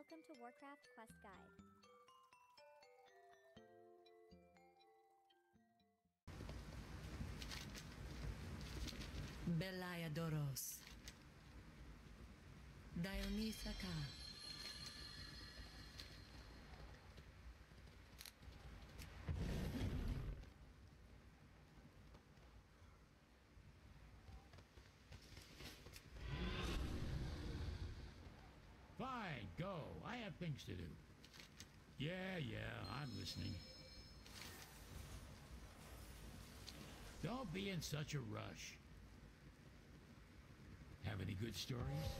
Welcome to Warcraft Quest Guide. Belaya Doros. Dionysha Ka. Fine, go. I have things to do. Yeah, I'm listening. Don't be in such a rush. Have any good stories?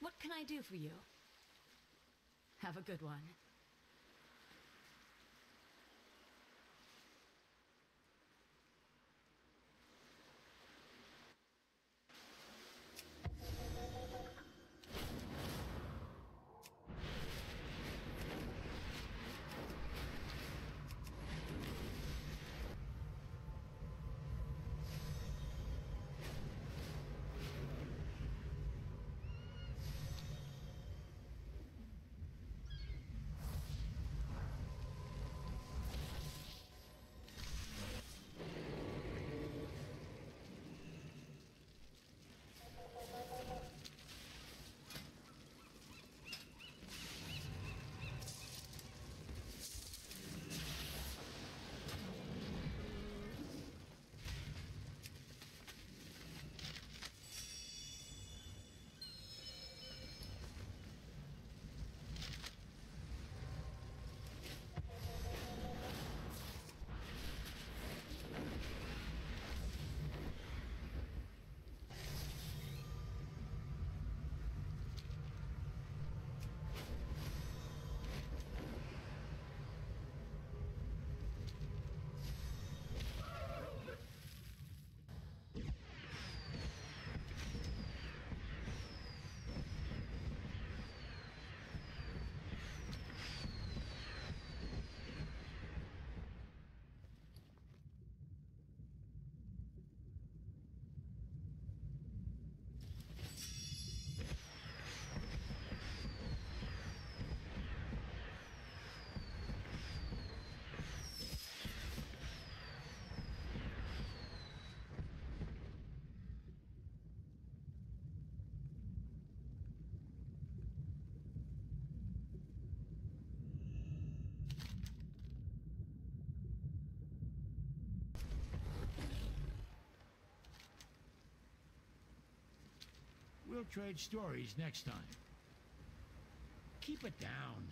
What can I do for you? Have a good one. We'll trade stories next time. Keep it down.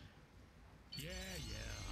Yeah.